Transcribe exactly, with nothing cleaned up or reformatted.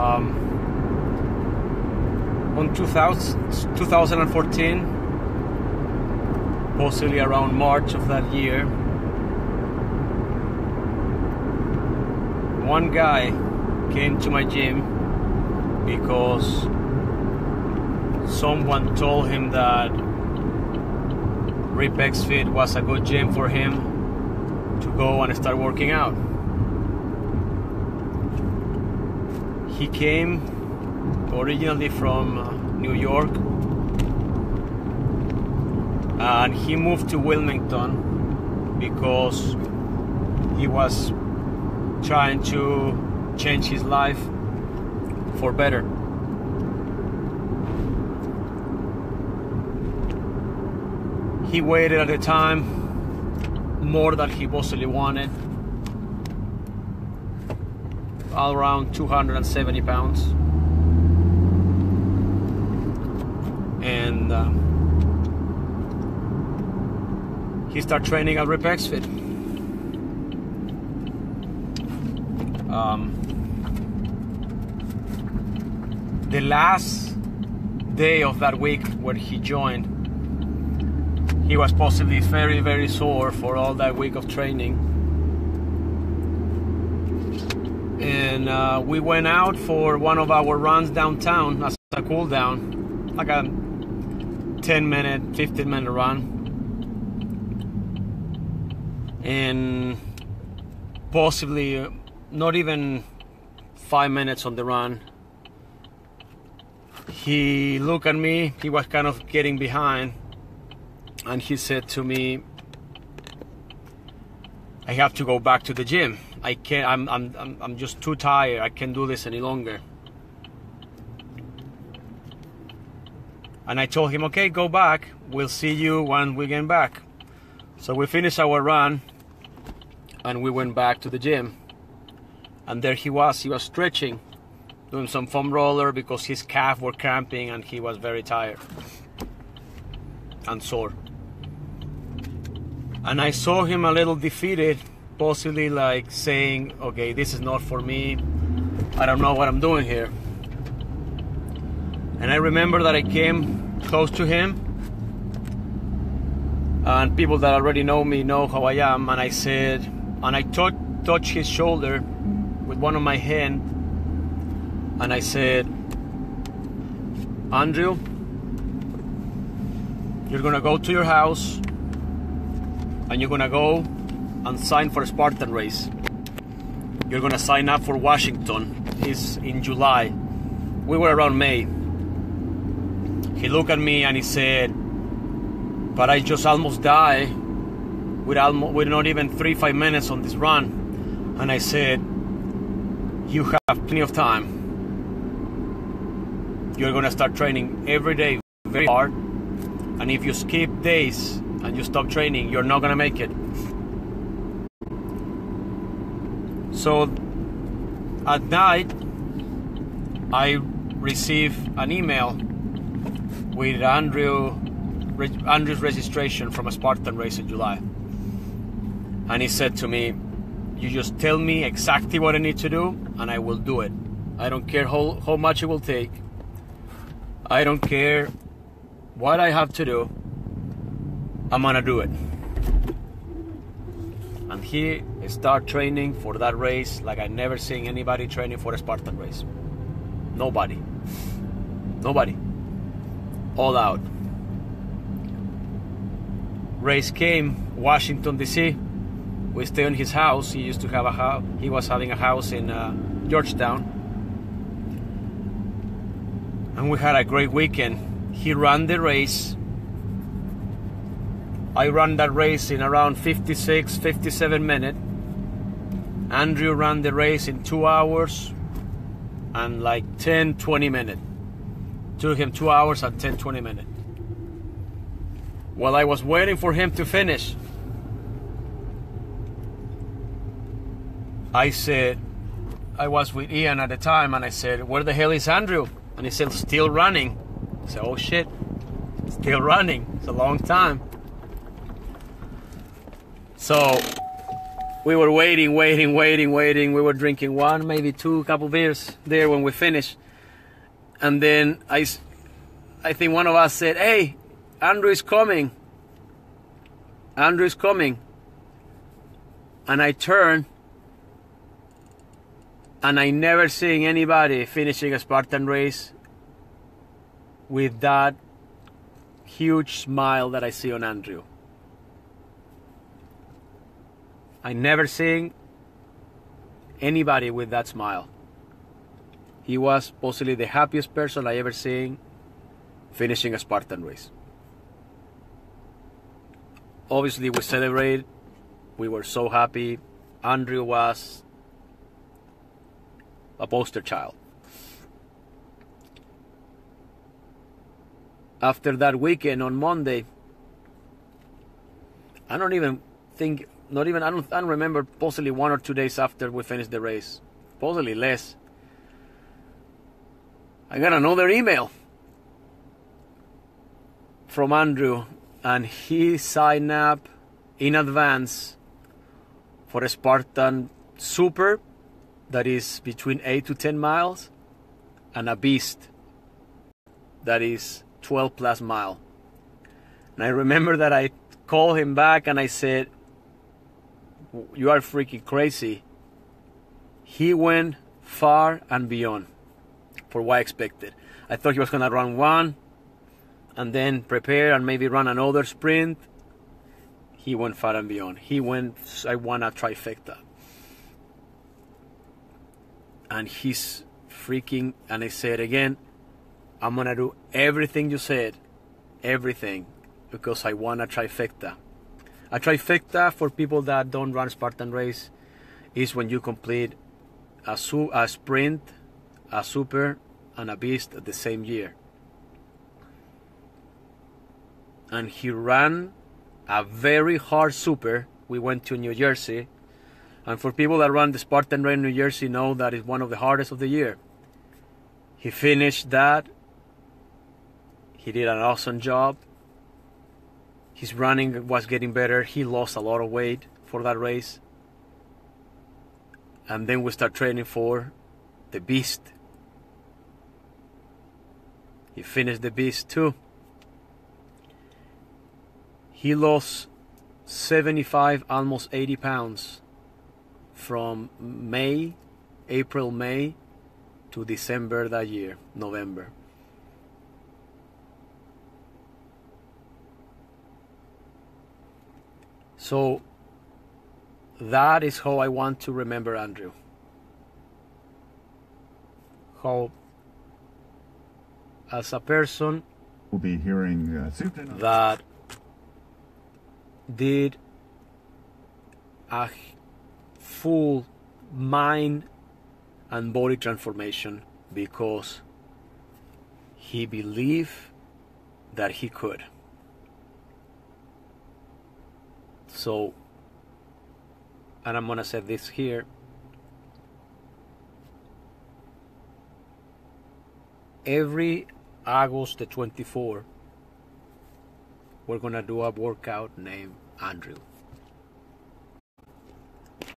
um, on two thousand, twenty fourteen, possibly around March of that year, one guy came to my gym because someone told him that RipXFit was a good gym for him to go and start working out. He came originally from New York and he moved to Wilmington because he was trying to change his life for better. He waited at the time more than he possibly wanted, all around two hundred seventy pounds, and um, he started training at RipXFit. Um, the last day of that week when he joined, he was possibly very, very sore for all that week of training. And uh, we went out for one of our runs downtown as a cool down, like a ten minute, fifteen minute run. And possibly uh, not even five minutes on the run, he looked at me, he was kind of getting behind, and he said to me, I have to go back to the gym. I can't, I'm, I'm, I'm, I'm just too tired. I can't do this any longer. And I told him, okay, go back. We'll see you when we get back. So we finished our run and we went back to the gym. And there he was, he was stretching, doing some foam roller because his calf were cramping and he was very tired and sore. And I saw him a little defeated, possibly like saying, okay, this is not for me. I don't know what I'm doing here. And I remember that I came close to him, and people that already know me know how I am. And I said, and I touched touch his shoulder with one of my hands, and I said, Andrew, you're gonna go to your house and you're gonna go and sign for Spartan Race. You're gonna sign up for Washington. It's in July. We were around May. He looked at me and he said, but I just almost died with, almost, with not even three, five minutes on this run. And I said, you have plenty of time. You're gonna start training every day very hard, and if you skip days and you stop training, you're not gonna make it. So at night, I received an email with Andrew, Andrew's registration from a Spartan Race in July. And he said to me, you just tell me exactly what I need to do and I will do it. I don't care how, how much it will take. I don't care what I have to do. I'm gonna do it. And he started training for that race like I never seen anybody training for a Spartan race. Nobody. Nobody. All out. Race came, Washington D C. We stayed in his house. He used to have a house. He was having a house in uh, Georgetown, and we had a great weekend. He ran the race. I ran that race in around fifty-six, fifty-seven minutes. Andrew ran the race in two hours and like ten, twenty minutes. Took him two hours and ten, twenty minutes. While I was waiting for him to finish, I said, I was with Ian at the time, and I said, where the hell is Andrew? And he said, still running. I said, oh shit, still running. It's a long time. So we were waiting, waiting, waiting, waiting. We were drinking one, maybe two, couple beers there when we finished. And then I, I think one of us said, hey, Andrew is coming. Andrew is coming. And I turned, and I never seen anybody finishing a Spartan race with that huge smile that I see on Andrew. I never seen anybody with that smile. He was possibly the happiest person I ever seen finishing a Spartan race. Obviously, we celebrated. We were so happy. Andrew was a poster child. After that weekend on Monday, I don't even think, not even, I don't, I don't remember, possibly one or two days after we finished the race, possibly less, I got another email from Andrew, and he signed up in advance for a Spartan Super that is between eight to ten miles and a Beast that is twelve plus mile. And I remember that I called him back and I said, you are freaking crazy. He went far and beyond for what I expected. I thought he was gonna run one and then prepare and maybe run another sprint. He went far and beyond. He went, I won a trifecta. And he's freaking, and I said again, I'm gonna do everything you said, everything, because I won a trifecta. A trifecta, for people that don't run Spartan race, is when you complete a, su a sprint, a super, and a beast at the same year. And he ran a very hard super. We went to New Jersey. And for people that run the Spartan race in New Jersey know that it's one of the hardest of the year. He finished that. He did an awesome job. His running was getting better. He lost a lot of weight for that race. And then we start training for the Beast. He finished the Beast too. He lost seventy-five, almost eighty pounds from May, April, May to December that year, November. So that is how I want to remember Andrew. How, as a person, we'll be hearing uh, that did a full mind and body transformation because he believed that he could. So, and I'm gonna say this here, every August the twenty-fourth, we're gonna do a workout named Andrew.